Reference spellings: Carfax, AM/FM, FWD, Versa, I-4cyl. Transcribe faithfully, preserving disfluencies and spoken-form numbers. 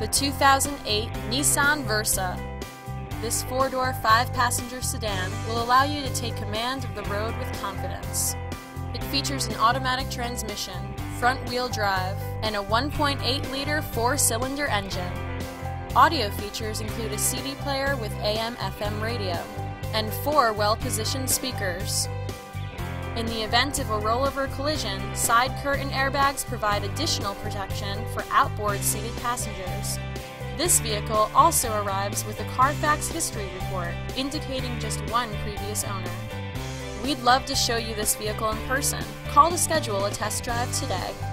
the two thousand eight Nissan Versa. This four-door, five-passenger sedan will allow you to take command of the road with confidence. It features an automatic transmission, front-wheel drive, and a one point eight liter four-cylinder engine. Audio features include a C D player with A M F M radio and four well-positioned speakers. In the event of a rollover collision, side curtain airbags provide additional protection for outboard seated passengers. This vehicle also arrives with a Carfax history report indicating just one previous owner. We'd love to show you this vehicle in person. Call to schedule a test drive today.